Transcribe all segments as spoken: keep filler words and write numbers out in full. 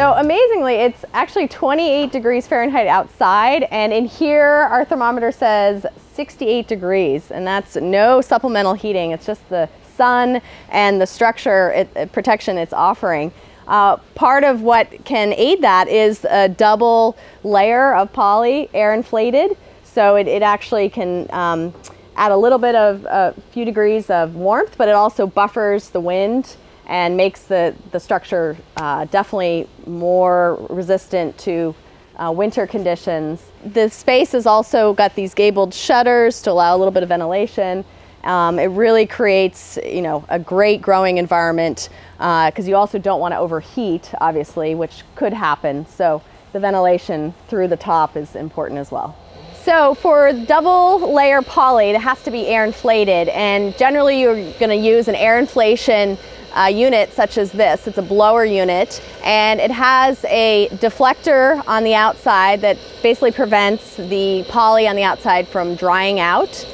So amazingly, it's actually twenty-eight degrees Fahrenheit outside, and in here our thermometer says sixty-eight degrees, and that's no supplemental heating. It's just the sun and the structure it, it protection it's offering. Uh, part of what can aid that is a double layer of poly, air inflated, so it, it actually can um, add a little bit of a few degrees of warmth, but it also buffers the wind and makes the, the structure uh, definitely more resistant to uh, winter conditions. The space has also got these gabled shutters to allow a little bit of ventilation. Um, it really creates, you know, a great growing environment because uh, you also don't want to overheat, obviously, which could happen. So the ventilation through the top is important as well. So for double layer poly, it has to be air inflated, and generally you're going to use an air inflation uh, unit such as this. It's a blower unit, and it has a deflector on the outside that basically prevents the poly on the outside from drying out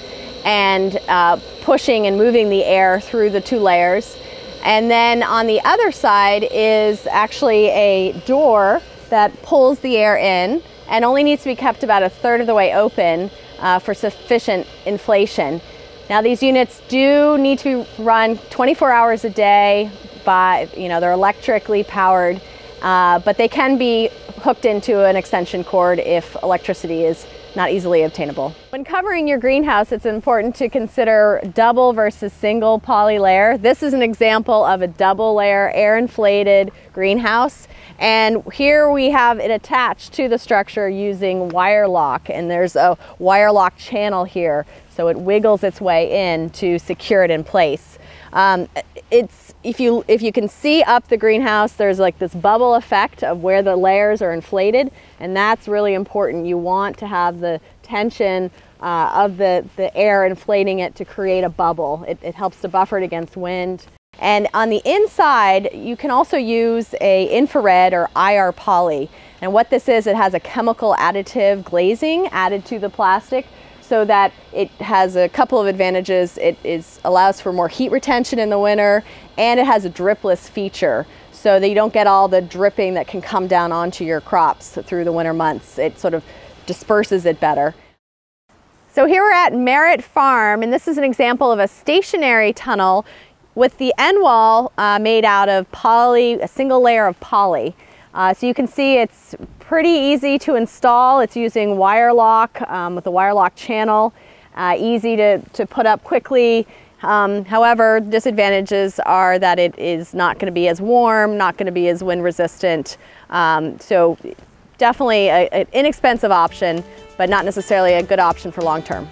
and uh, pushing and moving the air through the two layers. And then on the other side is actually a door that pulls the air in and only needs to be kept about a third of the way open uh, for sufficient inflation. Now these units do need to be run twenty-four hours a day by, you know, they're electrically powered, uh, but they can be hooked into an extension cord if electricity is not easily obtainable. When covering your greenhouse, it's important to consider double versus single poly layer. This is an example of a double layer air inflated greenhouse, and here we have it attached to the structure using wire lock, and there's a wire lock channel here, so it wiggles its way in to secure it in place. Um, it's if you if you can see up the greenhouse, there's like this bubble effect of where the layers are inflated, and that's really important. You want to have the tension uh, of the, the air inflating it to create a bubble. It, it helps to buffer it against wind. And on the inside, you can also use a infrared or I R poly. And what this is, it has a chemical additive glazing added to the plastic, so that it has a couple of advantages. It is, allows for more heat retention in the winter, and it has a dripless feature, so that you don't get all the dripping that can come down onto your crops through the winter months. It sort of disperses it better. So here we're at Merritt Farm, and this is an example of a stationary tunnel with the end wall uh, made out of poly, a single layer of poly. Uh, so you can see it's pretty easy to install. It's using wire lock um, with a wire lock channel, uh, easy to, to put up quickly. Um, however, disadvantages are that it is not going to be as warm, not going to be as wind resistant. Um, so definitely a, an inexpensive option, but not necessarily a good option for long term.